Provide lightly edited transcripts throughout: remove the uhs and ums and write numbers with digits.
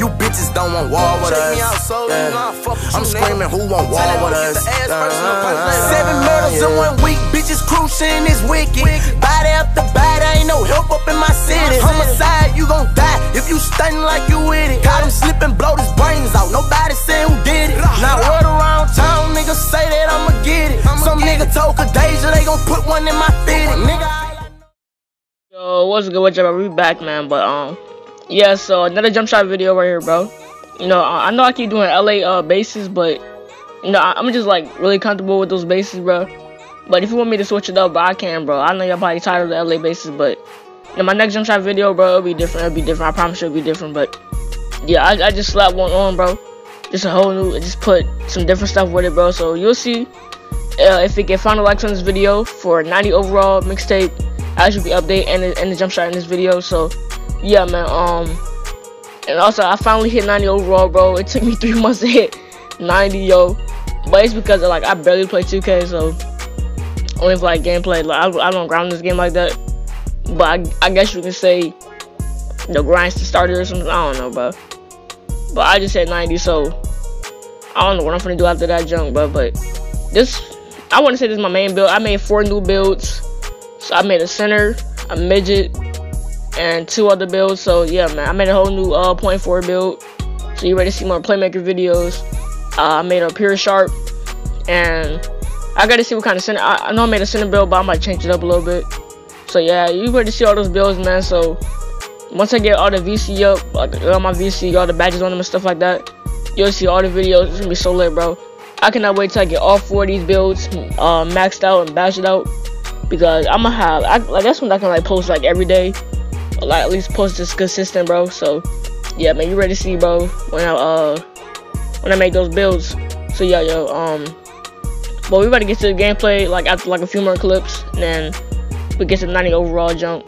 You bitches don't want war with us. I'm screaming, who want war with us? 7 murders in 1 week, bitches cruising is wicked. Body after body, ain't no help up in my city. Homicide, you gon' die if you stuntin' like you with it. Caught him slippin', blow his brains out. Nobody said who did it. Now word around town, niggas say that I'ma get it. Some nigga told Khadijah they gon' put one in my fitty. Yo, what's good, what's up? We back, man, but yeah, so another jump shot video right here, bro. You know, I know I keep doing LA bases, but you know, I'm just like really comfortable with those bases, bro. But if you want me to switch it up, I can, bro. I know y'all probably tired of the LA bases, but you know, my next jump shot video, bro, it'll be different. It'll be different. I promise you it'll be different. But yeah, I just slapped one on, bro. Just a whole new, just put some different stuff with it, bro. So you'll see if it get final likes on this video for 90 overall mixtape. I should be update and the jump shot in this video. So yeah, man, and also I finally hit 90 overall, bro. It took me 3 months to hit 90, yo, but it's because of, like, I barely play 2K, so only for like gameplay, like I don't grind this game like that, but I guess you can say the grind's the starter or something, I don't know, bro, but I just hit 90, so I don't know what I'm gonna do after that jump, bro, but this, I want to say this is my main build. I made 4 new builds, so I made a center, a midget, and 2 other builds. So yeah, man, I made a whole new .4 build, so you ready to see more playmaker videos. I made a pure sharp, and I gotta see what kind of center. I know I made a center build, but I might change it up a little bit. So yeah, you ready to see all those builds, man. So once I get all the VC up, all my VC, all the badges on them and stuff like that, you'll see all the videos. It's gonna be so lit, bro. I cannot wait till I get all 4 of these builds maxed out and bashed out, because I'm gonna have, like, that's when I can, like, post, like, every day. Like, at least post is consistent, bro. So yeah, man, you ready to see, bro, when I make those builds. So yeah, yo, but we about to get to the gameplay, like, after like a few more clips, and then we get to the 90 overall jump.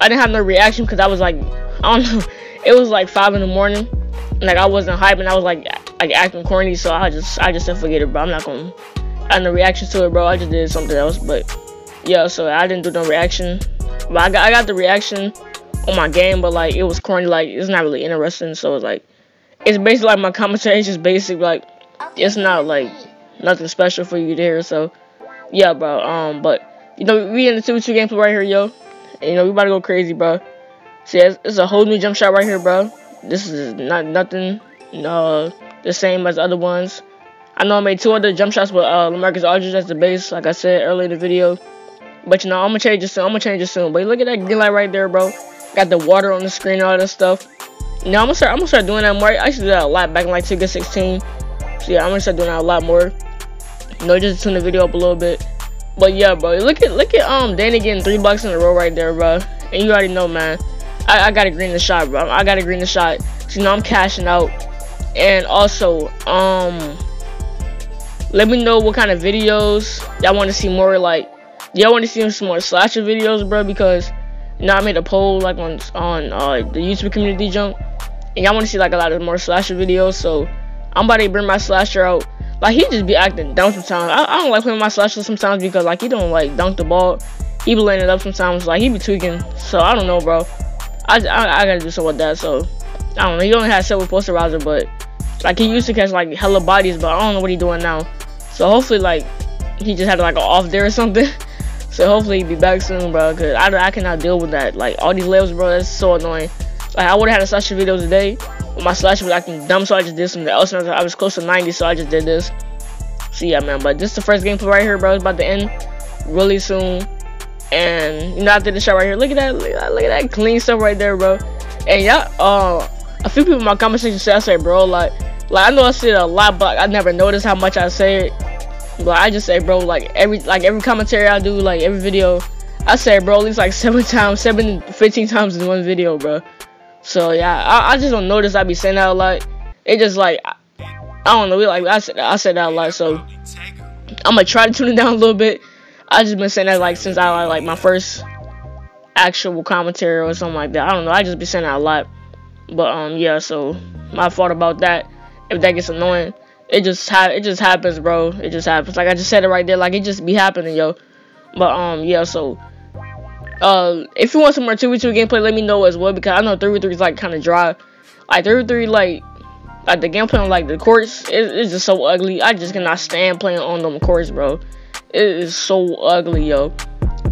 I didn't have no reaction because I was like, I don't know, it was like 5 in the morning, and like I wasn't hyping. I was like acting corny, so I just said forget it, bro. I'm not gonna have no reactions to it, bro. I just did something else, but yeah, so I didn't do no reaction, but I got the reaction on my game, but like it was corny, like it's not really interesting. So it's like, it's basically like my commentary is just basic, like it's not like nothing special for you to hear. So yeah, bro, but you know, we in the 2v2 gameplay right here, yo, and you know, we about to go crazy, bro. See, it's a whole new jump shot right here, bro. This is not nothing the same as other ones. I know I made 2 other jump shots with LaMarcus Aldridge as the base, like I said earlier in the video, but you know, I'm gonna change it soon. But look at that green light right there, bro. Got the water on the screen and all that stuff. Now I'm gonna start doing that more. I used to do that a lot back in like 2K16. So yeah, I'm gonna start doing that a lot more. You know, just to tune the video up a little bit. But yeah, bro, look at Danny getting 3 bucks in a row right there, bro. And you already know, man. I gotta green the shot, bro. I gotta green the shot. So you know, I'm cashing out. And also, let me know what kind of videos y'all wanna see more, like y'all wanna see some more slasher videos, bro, because now I made a poll like on the YouTube community jump, and y'all want to see like a lot of more slasher videos. So I'm about to bring my slasher out. Like, he just be acting dumb sometimes. I don't like playing my slasher sometimes because like he don't like dunk the ball. He be laying it up sometimes. Like, he be tweaking. So I don't know, bro. I gotta do something with that. So I don't know. He only had several posterizer, but like he used to catch like hella bodies, but I don't know what he doing now. So hopefully like he just had like an off there or something. So hopefully he'll be back soon, bro, because I cannot deal with that. Like, all these layups, bro, that's so annoying. Like, I would have had a slasher video today, but my slasher was acting dumb, so I just did something else. And I was close to 90, so I just did this. So yeah, man, but this is the first gameplay right here, bro. It's about to end really soon. And, you know, after this shot right here, look at that clean stuff right there, bro. And y'all, a few people in my comment section said, I said, bro, like, I know I said a lot, but I never noticed how much I say it. But I just say, bro, like every commentary I do, like every video, I say, bro, at least like 7 to 15 times in one video, bro. So yeah, I just don't notice I be saying that a lot. It just like, I don't know, like I said that a lot. So I'm gonna try to tune it down a little bit. I just been saying that like since I like my first actual commentary or something like that. I don't know, I just be saying that a lot. But yeah, so my fault about that. If that gets annoying. It just happens, bro. It just happens. Like I just said it right there. Like, it just be happening, yo. But yeah. So If you want some more 2v2 gameplay, let me know as well, because I know 3v3 is like kind of dry. Like 3v3, like the gameplay on like the courts is just so ugly. I just cannot stand playing on them courts, bro. It is so ugly, yo.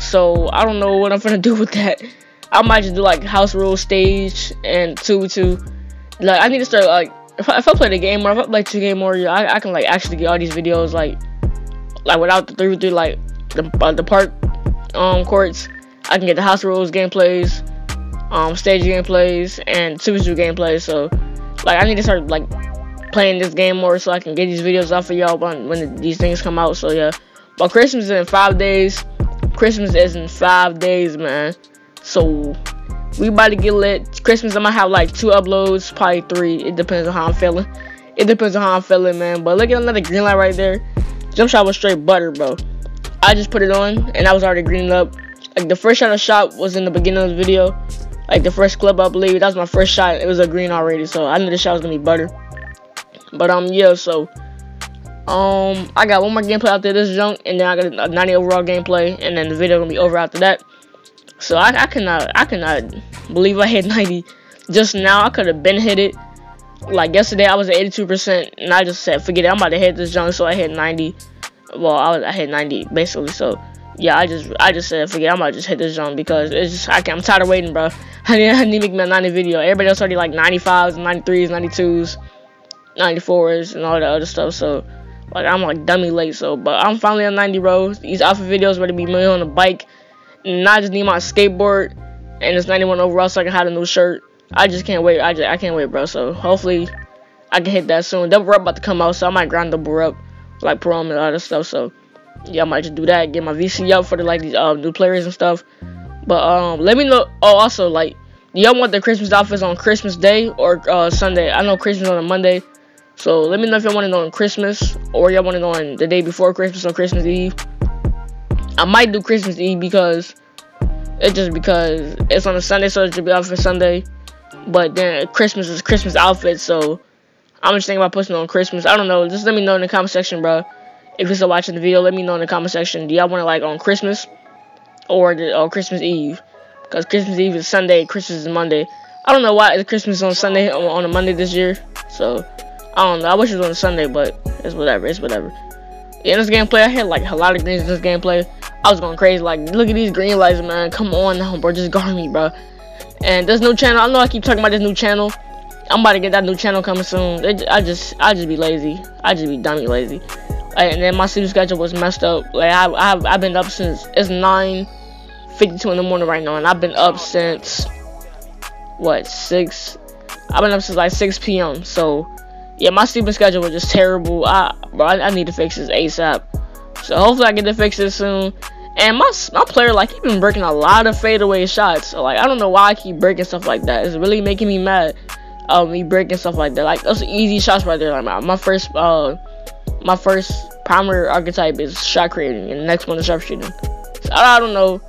So I don't know what I'm gonna do with that. I might just do like house rules, stage, and 2v2. Like I need to start like if I play the game more, if I play 2K more, yeah, I can like actually get all these videos like without the 3v3 like the park courts. I can get the house rules gameplays, stage gameplays, and 2v2 gameplays. So like I need to start like playing this game more so I can get these videos out for y'all when these things come out. So yeah, but Christmas is in 5 days. Christmas is in 5 days, man. So we about to get lit. Christmas I might have like 2 uploads, probably 3. It depends on how I'm feeling. It depends on how I'm feeling, man. But look at another green light right there. Jump shot was straight butter, bro. I just put it on and I was already greened up. Like the first shot I shot was in the beginning of the video. Like the first clip, I believe. That was my first shot. It was a green already, so I knew the shot was gonna be butter. But yeah, so I got one more gameplay after this junk, and then I got a 90 overall gameplay, and then the video gonna be over after that. So I cannot believe I hit 90 just now. I could have been hit it. Like yesterday I was at 82%, and I just said forget it, I'm about to hit this junk, so I hit 90. Well, I hit 90 basically. So yeah, I just said forget it, I'm about to just hit this junk, because it's just I'm tired of waiting, bro. I need to make my 90 video. Everybody else already like 95s, 93s, 92s, 94s, and all that other stuff. So like I'm like dummy late. So but I'm finally on 90, bro. These alpha videos ready to be made on a bike. And I just need my skateboard and it's 91 overall so I can have a new shirt. I just can't wait. I can't wait, bro. So hopefully I can hit that soon. Double rep about to come out, so I might grind double rep like prom and all that stuff. So yeah, I might just do that. Get my VC up for the like these new players and stuff. But let me know. Oh, also like, do y'all want the Christmas outfits on Christmas Day or Sunday? I know Christmas on a Monday, so let me know if y'all want it on Christmas or y'all want it on the day before Christmas on Christmas Eve. I might do Christmas Eve because it's on a Sunday, so it should be out for Sunday. But then Christmas is Christmas outfit, so I'm just thinking about posting on Christmas. I don't know. Just let me know in the comment section, bro. If you're still watching the video, let me know in the comment section. Do y'all want it like on Christmas or Christmas Eve? Because Christmas Eve is Sunday, Christmas is Monday. I don't know why Christmas is on Sunday on a Monday this year. So I don't know. I wish it was on a Sunday, but it's whatever. It's whatever. Yeah, in this gameplay, I had like a lot of greens in this gameplay. I was going crazy. Like, look at these green lights, man. Come on now, bro. Just guard me, bro. And this new channel, I know I keep talking about this new channel. I'm about to get that new channel coming soon. I just be lazy. I just be dummy lazy. Like, and then my sleep schedule was messed up. Like, I've been up since it's 9:52 in the morning right now, and I've been up since what 6? I've been up since like 6 p.m. So yeah, my sleeping schedule was just terrible. Bro, I need to fix this ASAP. So hopefully I get to fix this soon. And my player, like, he been breaking a lot of fadeaway shots. So, like, I don't know why I keep breaking stuff like that. It's really making me mad. Me breaking stuff like that. Like, those are easy shots right there. Like, my first primary archetype is shot creating, and the next one is sharpshooting. So I don't know.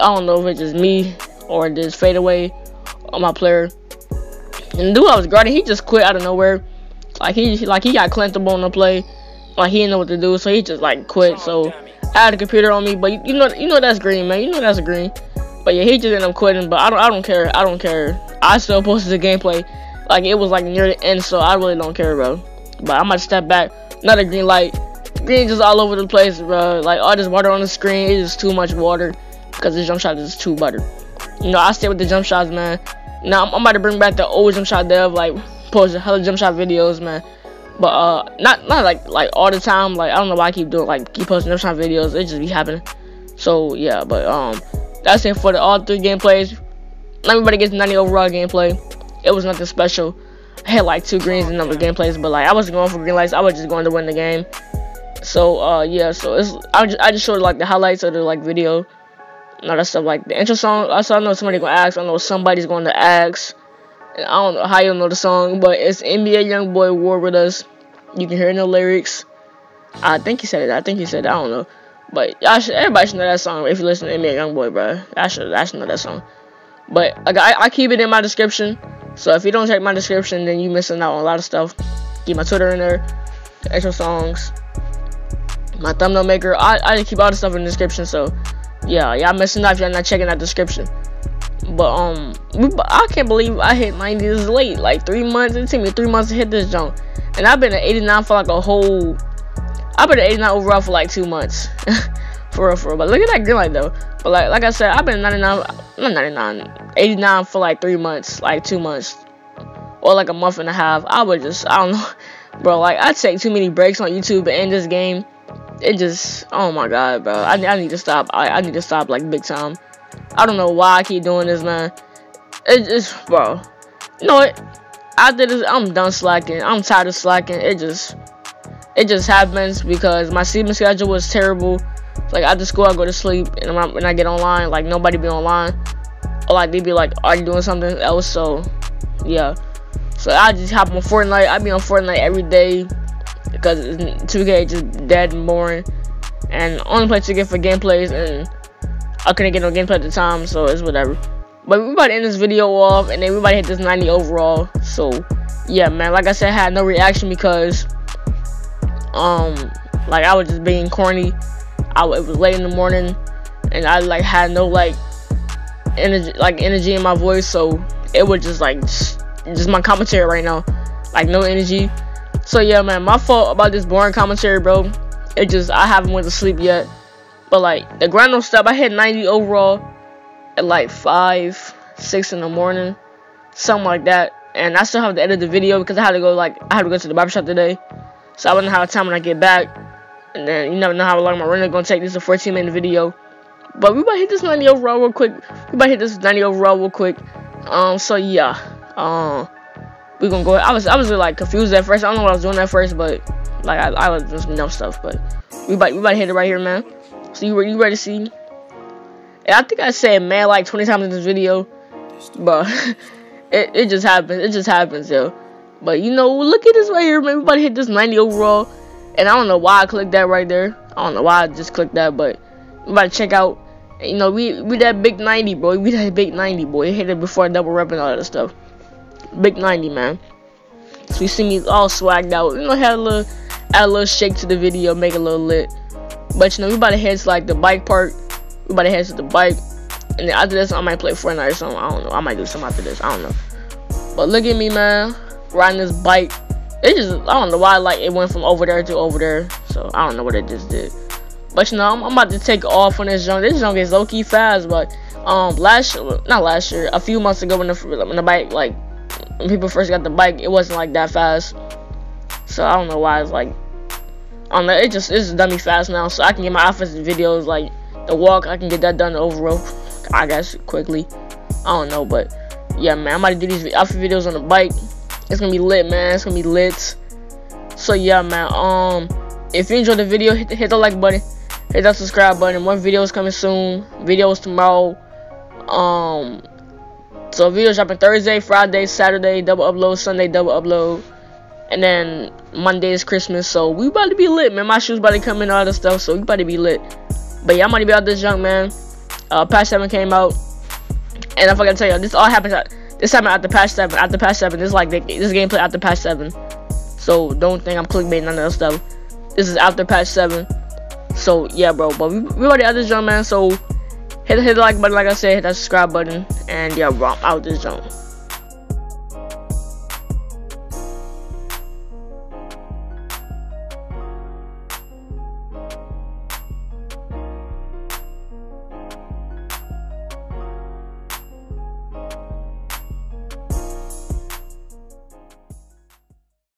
I don't know if it's just me or this fadeaway on my player. And the dude I was guarding, he just quit out of nowhere. Like, he got clintable on the play. Like, he didn't know what to do, so he just like quit. So I had a computer on me, but you know that's green, man. You know that's green. But yeah, he just ended up quitting. But I don't care. I don't care. I still posted the gameplay. Like, it was like near the end, so I really don't care, bro. But I might step back. Another green light. Green just all over the place, bro. Like, all this water on the screen, it's just too much water because this jump shot is too butter. You know, I stay with the jump shots, man. Now I'm about to bring back the old jump shot dev, like post a hella jump shot videos, man. But not like all the time. Like, I don't know why I keep doing like keep posting those kind of videos. It just be happening. So yeah, but that's it for the all 3 gameplays. Everybody gets 90 overall gameplay. It was nothing special. I had like 2 greens in number of gameplays, but like I wasn't going for green lights. I was just going to win the game. So yeah, so it's I just showed like the highlights of the like video and all that stuff, like the intro song. Also, I know somebody's gonna ask. I know somebody's going to ask. And I don't know how you'll know the song, but it's NBA YoungBoy War With Us. You can hear no lyrics. I think he said it. I don't know. But y'all should, everybody should know that song if you listen to NBA YoungBoy, bro. I should know that song. But like, I keep it in my description. So if you don't check my description, then you missing out on a lot of stuff. Keep my Twitter in there, the extra songs, my thumbnail maker. I keep all the stuff in the description. So Yeah, y'all messing up if y'all not checking that description. But I can't believe I hit 90 this late. Like 3 months. It took me 3 months to hit this jump, and I've been at 89 for like a whole. I've been at 89 overall for like 2 months. For real. But look at that green light though. But like I said, I've been 89 for like 3 months, like 2 months, or like a month and a half. I don't know, bro. Like I take too many breaks on YouTube and this game. It just, oh my god, bro. I need to stop. I need to stop like big time. I don't know why I keep doing this, man. It just, bro. You know what? After this, I'm done slacking. I'm tired of slacking. It just happens because my sleeping schedule was terrible. Like after school, I go to sleep, and when I get online, like nobody be online, or like they be like, "Are you doing something else?" So, yeah. So I just hop on Fortnite. I be on Fortnite every day because 2K just dead and boring, and only play 2K for gameplays, and I couldn't get no gameplay at the time, so it's whatever. But we about to end this video off, and then we about to hit this 90 overall. So, yeah, man. Like I said, I had no reaction because, like I was just being corny. It was late in the morning, and I like had no energy in my voice, so it was just like just my commentary right now, like no energy. So yeah, man, my fault about this boring commentary, bro. It just I haven't went to sleep yet, but like the grind don't stop. I hit 90 overall at like 5, 6 in the morning, something like that, and I still have to edit the video because I had to go to the barbershop today, so I wouldn't have time when I get back. And then you never know how long my run is gonna take. This is a 14-minute video, but we about to hit this 90 overall real quick. So yeah, we gonna go. I was like confused at first. I don't know what I was doing at first, but like I was doing some dumb stuff. But we about to hit it right here, man. So you ready to see? And I think I said man like 20 times in this video, but it just happens. It just happens, yo. But you know, look at this right here, man. We about to hit this 90 overall. And I don't know why I clicked that right there. I don't know why I just clicked that, but we about to check out. You know, we that big 90, boy. We that big 90, boy. It hit it before double rep and all that stuff. Big 90, man. So you see me all swagged out. You know, had a little shake to the video, make it a little lit. But you know, we about to head to like the bike park. We about to head to the bike. And then after this, I might play Fortnite or something. I don't know. I might do something after this. I don't know. But look at me, man, riding this bike. It just, I don't know why, like, it went from over there to over there. So, I don't know what it just did. But, you know, I'm about to take off on this junk. This junk is low-key fast, but, a few months ago when the bike, like, when people first got the bike, it wasn't, like, that fast. So, I don't know why it's, like, I don't know, it's just dummy fast now. So, I can get my offensive videos, like, the walk, I can get that done overall, I guess, quickly. I don't know, but, yeah, man, I'm about to do these offensive videos on the bike. It's gonna be lit, man. It's gonna be lit. So yeah, man. If you enjoyed the video, hit the like button, hit that subscribe button. More videos coming soon. Videos tomorrow. So videos dropping Thursday, Friday, Saturday, double upload, Sunday, double upload, and then Monday is Christmas. So we about to be lit, man. My shoes about to come in, all this stuff. So we about to be lit. But yeah, I'm about to be out this junk, man. Patch 7 came out, and I forgot to tell y'all, this all happens at. This happened after patch 7. After patch 7, this like this gameplay after patch 7. So don't think I'm clickbaiting none of that stuff. This is after patch 7. So yeah, bro. But we already out this jump, man. So hit the like button, like I said, hit that subscribe button, and yeah, bro, I'm out this jump.